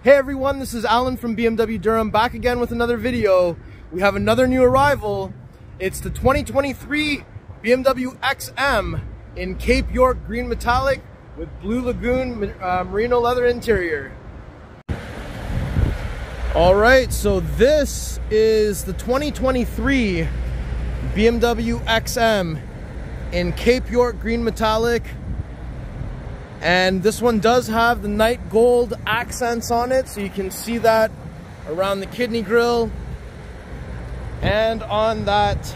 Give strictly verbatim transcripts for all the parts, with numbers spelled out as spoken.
Hey everyone, this is Alan from B M W Durham, back again with another video. We have another new arrival. It's the twenty twenty-three B M W X M in Cape York Green Metallic with Blue Lagoon uh, Merino leather interior. Alright, so this is the twenty twenty-three B M W X M in Cape York Green Metallic. And this one does have the Night Gold accents on it, so you can see that around the kidney grille and on that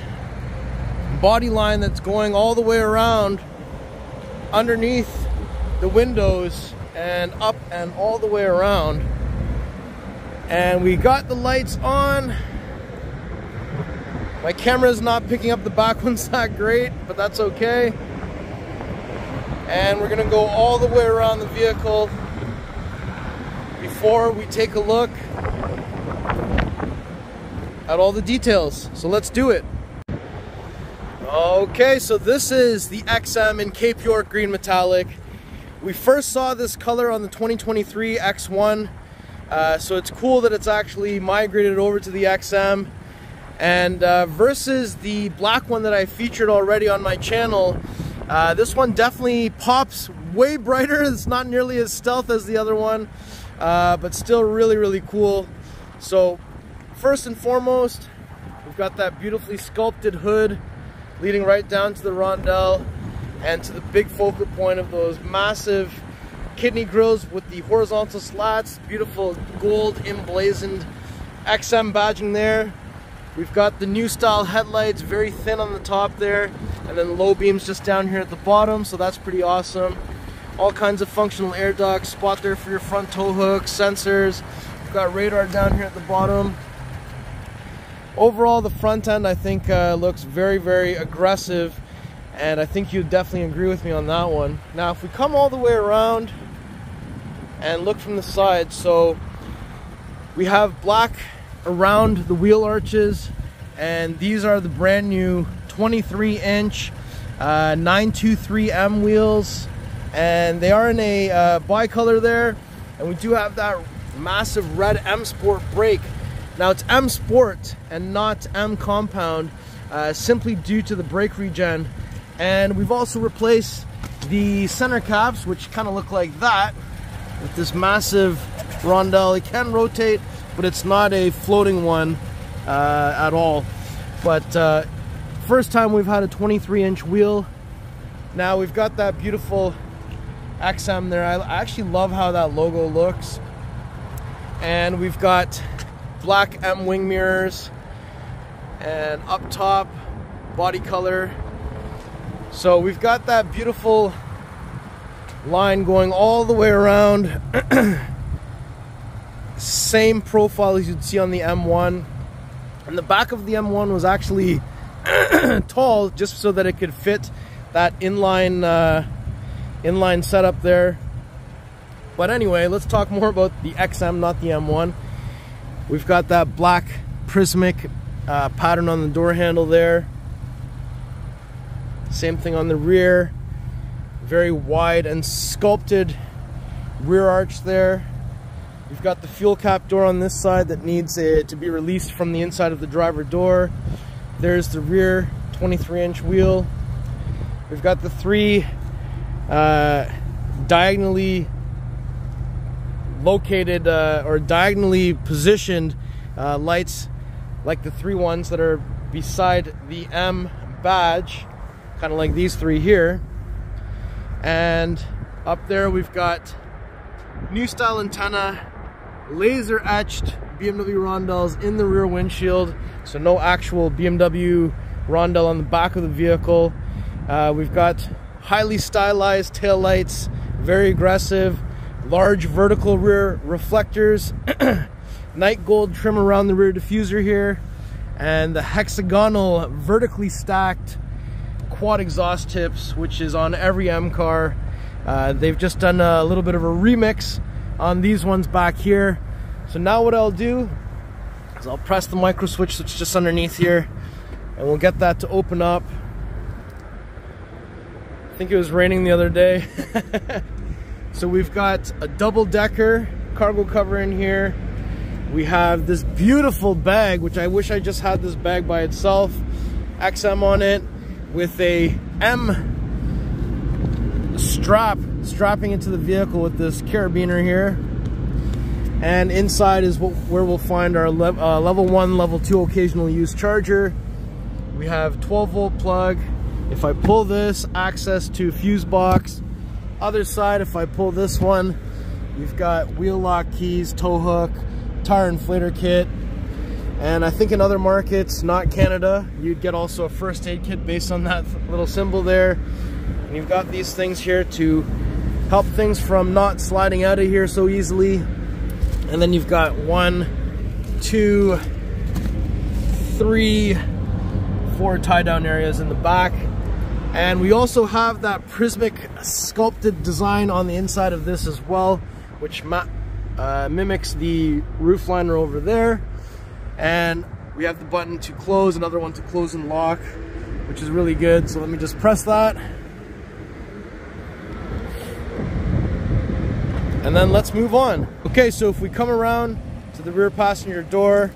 body line that's going all the way around underneath the windows and up and all the way around. And we got the lights on. My camera's not picking up the back one's not great, but that's okay. And we're gonna go all the way around the vehicle before we take a look at all the details. So let's do it. Okay, so this is the X M in Cape York Green Metallic. We first saw this color on the twenty twenty-three X one, uh, so it's cool that it's actually migrated over to the X M. And uh, versus the black one that I featured already on my channel, Uh, this one definitely pops way brighter. It's not nearly as stealth as the other one, uh, but still really, really cool. So first and foremost, we've got that beautifully sculpted hood leading right down to the rondelle and to the big focal point of those massive kidney grills with the horizontal slats, beautiful gold emblazoned X M badging there. We've got the new style headlights, very thin on the top there, and then low beams just down here at the bottom, so that's pretty awesome. All kinds of functional air ducts, spot there for your front tow hooks, sensors. We've got radar down here at the bottom. Overall, the front end I think uh, looks very, very aggressive, and I think you'd definitely agree with me on that one. Now, if we come all the way around and look from the side, so we have black around the wheel arches, and these are the brand new twenty-three inch uh, nine two three M wheels, and they are in a uh, bi-color there, and we do have that massive red M Sport brake. Now it's M Sport and not M Compound, uh, simply due to the brake regen, and we've also replaced the center caps, which kind of look like that, with this massive rondelle. It can rotate, but it's not a floating one uh, at all. But uh, first time we've had a twenty-three inch wheel. Now we've got that beautiful X M there. I actually love how that logo looks. And we've got black M wing mirrors, and up top, body color. So we've got that beautiful line going all the way around. Same profile as you'd see on the M one, and the back of the M one was actually tall just so that it could fit that inline uh, inline setup there. But anyway, let's talk more about the X M, not the M one. We've got that black prismatic uh, pattern on the door handle there, same thing on the rear, very wide and sculpted rear arch there. We've got the fuel cap door on this side that needs it to be released from the inside of the driver door. There's the rear twenty-three inch wheel. We've got the three uh, diagonally located uh, or diagonally positioned uh, lights, like the three ones that are beside the M badge, kind of like these three here. And up there we've got new style antenna, laser etched B M W rondelles in the rear windshield, so no actual B M W rondelle on the back of the vehicle. Uh, we've got highly stylized taillights, very aggressive, large vertical rear reflectors, night gold trim around the rear diffuser here, and the hexagonal vertically stacked quad exhaust tips, which is on every M car. Uh, they've just done a little bit of a remix on these ones back here. So now what I'll do is I'll press the micro switch that's just underneath here, and we'll get that to open up. I think it was raining the other day. So we've got a double decker cargo cover in here. We have this beautiful bag, which I wish I just had this bag by itself. X M on it with a M strap strapping into the vehicle with this carabiner here. And inside is what, where we'll find our le uh, level one, level two occasional use charger. We have twelve volt plug. If I pull this, access to fuse box. Other side, if I pull this one, you've got wheel lock keys, tow hook, tire inflator kit. And I think in other markets, not Canada, you'd get also a first aid kit based on that little symbol there. And you've got these things here to help things from not sliding out of here so easily. And then you've got one, two, three, four tie down areas in the back. And we also have that prismatic sculpted design on the inside of this as well, which uh, mimics the roof liner over there. And we have the button to close, another one to close and lock, which is really good. So let me just press that. And then let's move on. Okay, so if we come around to the rear passenger door,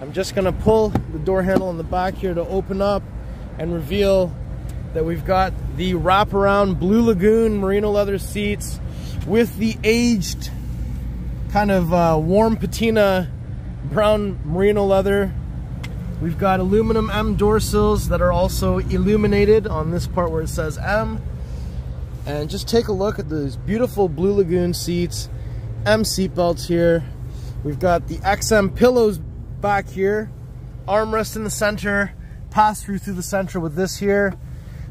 I'm just gonna pull the door handle in the back here to open up and reveal that we've got the wraparound Blue Lagoon Merino leather seats with the aged kind of uh, warm patina brown Merino leather. We've got aluminum M door sills that are also illuminated on this part where it says M. And just take a look at those beautiful Blue Lagoon seats, M seat belts here. We've got the X M pillows back here, armrest in the center, pass through through the center with this here.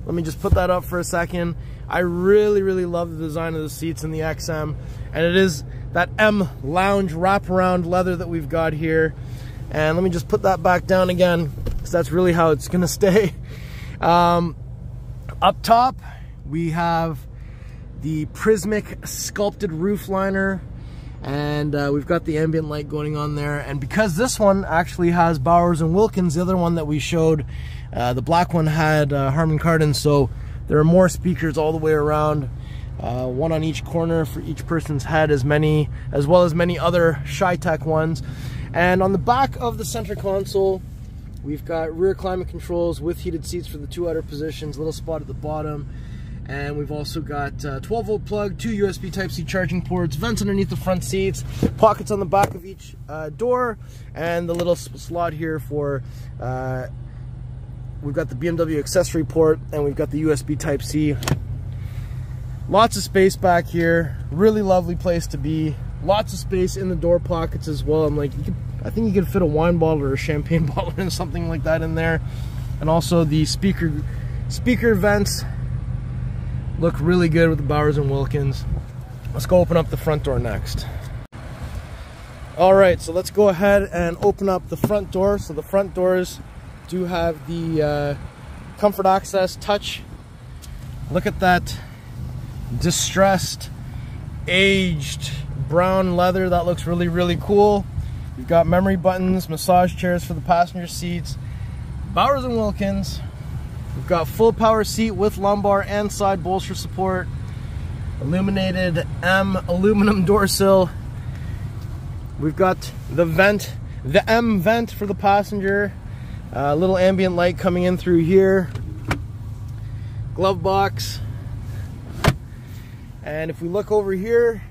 Let me just put that up for a second. I really, really love the design of the seats in the X M. And it is that M lounge wraparound leather that we've got here. And let me just put that back down again, because that's really how it's gonna stay. Um, up top, we have the prismatic sculpted roof liner, and uh, we've got the ambient light going on there. And because this one actually has Bowers and Wilkins, the other one that we showed, uh, the black one had uh, Harman Kardon, so there are more speakers all the way around, uh, one on each corner for each person's head, as many as well as many other Shytech ones. And on the back of the center console, we've got rear climate controls with heated seats for the two outer positions, little spot at the bottom. And we've also got uh, twelve volt plug, two U S B Type-C charging ports, vents underneath the front seats, pockets on the back of each uh, door, and the little slot here for, uh, we've got the B M W accessory port, and we've got the U S B Type-C. Lots of space back here, really lovely place to be. Lots of space in the door pockets as well. I'm like, you could, I think you could fit a wine bottle or a champagne bottle or something like that in there. And also the speaker, speaker vents look really good with the Bowers and Wilkins. Let's go open up the front door next. All right, so let's go ahead and open up the front door. So the front doors do have the uh, comfort access touch. Look at that distressed, aged brown leather. That looks really, really cool. You've got memory buttons, massage chairs for the passenger seats, Bowers and Wilkins. We've got full power seat with lumbar and side bolster support, illuminated M aluminum door sill. We've got the vent, the M vent for the passenger, uh, little ambient light coming in through here, glove box. And if we look over here,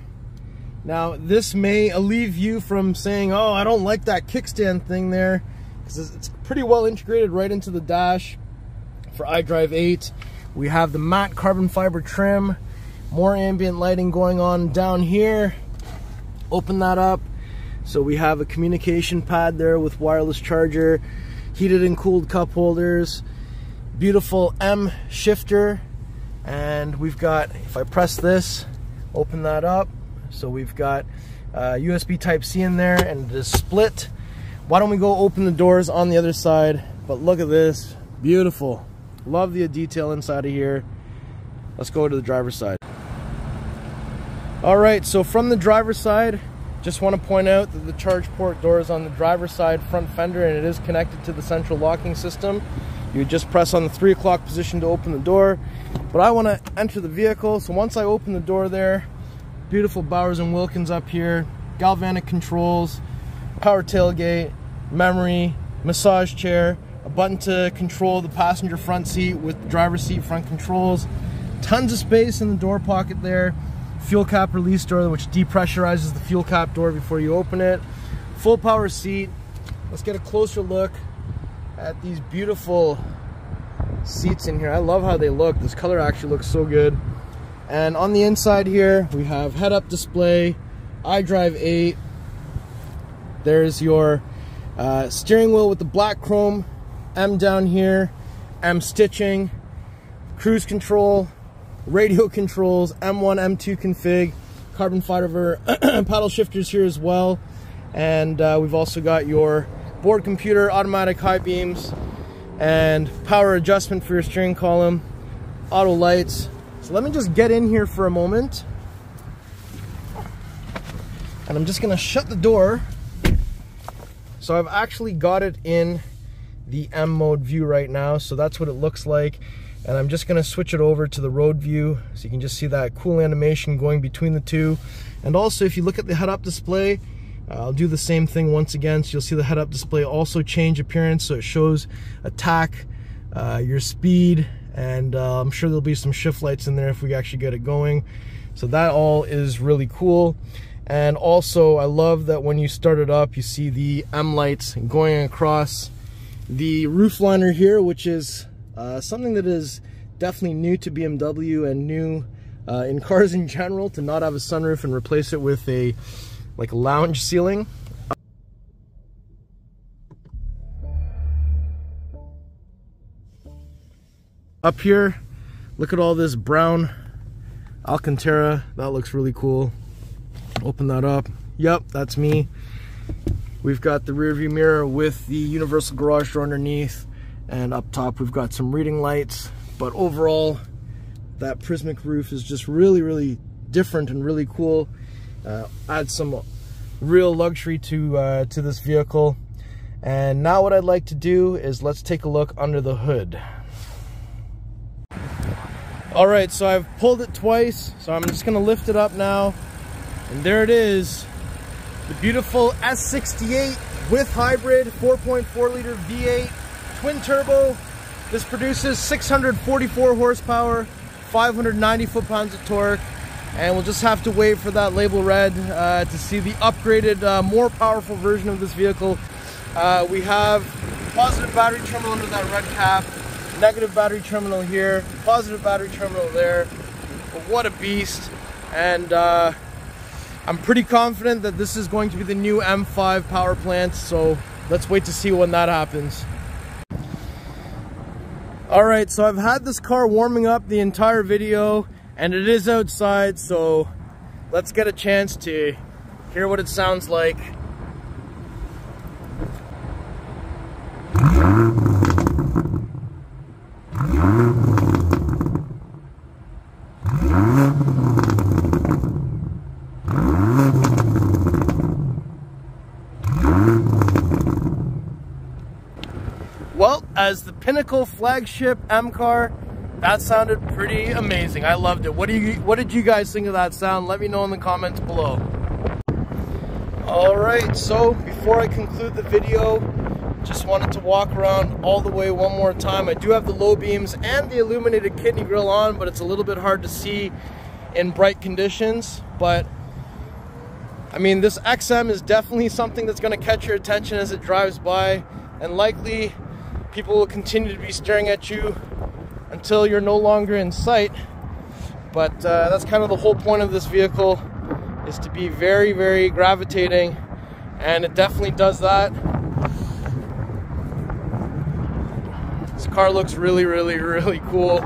now this may alleviate you from saying, oh, I don't like that kickstand thing there, because it's pretty well integrated right into the dash. For iDrive eight, we have the matte carbon fiber trim, more ambient lighting going on down here. Open that up, so we have a communication pad there with wireless charger, heated and cooled cup holders, beautiful M shifter. And we've got, if I press this, open that up, so we've got uh, U S B Type-C in there, and it is split. Why don't we go open the doors on the other side? But look at this, beautiful. Love the detail inside of here. Let's go to the driver's side. All right, so from the driver's side, just want to point out that the charge port door is on the driver's side front fender, and it is connected to the central locking system. You would just press on the three o'clock position to open the door. But I want to enter the vehicle, so once I open the door there, beautiful Bowers and Wilkins up here, galvanic controls, power tailgate, memory, massage chair, a button to control the passenger front seat with the driver's seat front controls. Tons of space in the door pocket there. Fuel cap release door, which depressurizes the fuel cap door before you open it. Full power seat. Let's get a closer look at these beautiful seats in here. I love how they look. This color actually looks so good. And on the inside here, we have head-up display, iDrive eight. There's your uh, steering wheel with the black chrome, M down here, M stitching, cruise control, radio controls, M one, M two config, carbon fiber paddle shifters here as well. And uh, we've also got your board computer, automatic high beams, and power adjustment for your steering column, auto lights. So let me just get in here for a moment. And I'm just gonna shut the door. So I've actually got it in the M mode view right now. So that's what it looks like. And I'm just gonna switch it over to the road view so you can just see that cool animation going between the two. And also, if you look at the head-up display, I'll do the same thing once again, so you'll see the head-up display also change appearance, so it shows attack, uh, your speed, and uh, I'm sure there'll be some shift lights in there if we actually get it going. So that all is really cool. And also, I love that when you start it up, you see the M lights going across the roof liner here, which is uh, something that is definitely new to B M W and new uh, in cars in general, to not have a sunroof and replace it with a like lounge ceiling. Up here, look at all this brown Alcantara. That looks really cool. Open that up. Yep, that's me. We've got the rear view mirror with the universal garage door underneath, and up top we've got some reading lights. But overall, that prismatic roof is just really, really different and really cool. Uh, add some real luxury to uh, to this vehicle. And now what I'd like to do is let's take a look under the hood. Alright, so I've pulled it twice, so I'm just gonna lift it up now, and there it is, the beautiful S sixty-eight with hybrid four point four liter V eight twin turbo. This produces six hundred forty-four horsepower, five hundred ninety foot-pounds of torque. And we'll just have to wait for that label red uh, to see the upgraded, uh, more powerful version of this vehicle. Uh, we have positive battery terminal under that red cap, negative battery terminal here, positive battery terminal there. But what a beast. And uh, I'm pretty confident that this is going to be the new M five power plant. So let's wait to see when that happens. All right, so I've had this car warming up the entire video. And it is outside, so let's get a chance to hear what it sounds like. Well, as the pinnacle flagship M car, that sounded pretty amazing. I loved it. What do you, what did you guys think of that sound? Let me know in the comments below. All right, so before I conclude the video, just wanted to walk around all the way one more time. I do have the low beams and the illuminated kidney grille on, but it's a little bit hard to see in bright conditions. But I mean, this X M is definitely something that's going to catch your attention as it drives by, and likely people will continue to be staring at you until you're no longer in sight. But uh, that's kind of the whole point of this vehicle, is to be very, very gravitating, and it definitely does that. This car looks really, really, really cool.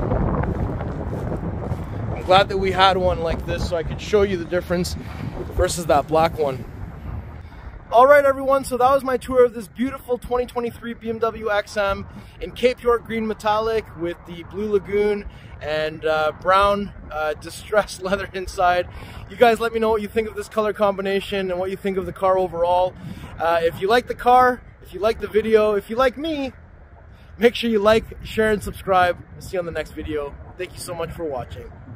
I'm glad that we had one like this so I could show you the difference versus that black one. All right, everyone, so that was my tour of this beautiful twenty twenty-three B M W X M in Cape York Green Metallic with the Blue Lagoon and uh, brown uh, distressed leather inside. You guys let me know what you think of this color combination and what you think of the car overall. Uh, if you like the car, if you like the video, if you like me, make sure you like, share, and subscribe. I'll see you on the next video. Thank you so much for watching.